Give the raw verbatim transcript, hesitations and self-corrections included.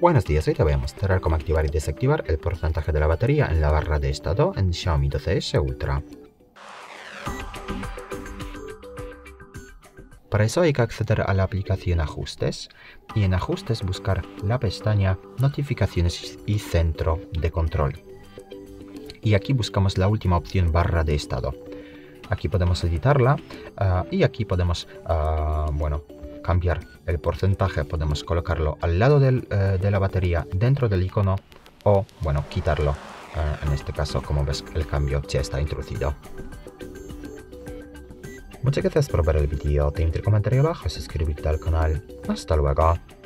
Buenos días, hoy te voy a mostrar cómo activar y desactivar el porcentaje de la batería en la barra de estado en Xiaomi doce ese Ultra. Para eso hay que acceder a la aplicación Ajustes y en Ajustes buscar la pestaña Notificaciones y Centro de Control. Y aquí buscamos la última opción barra de estado. Aquí podemos editarla uh, y aquí podemos, uh, bueno, cambiar el porcentaje, podemos colocarlo al lado del, eh, de la batería dentro del icono o, bueno, quitarlo. Eh, en este caso, como ves, el cambio ya está introducido. Muchas gracias por ver el vídeo, te invito a comentar abajo, suscribirte al canal. Hasta luego.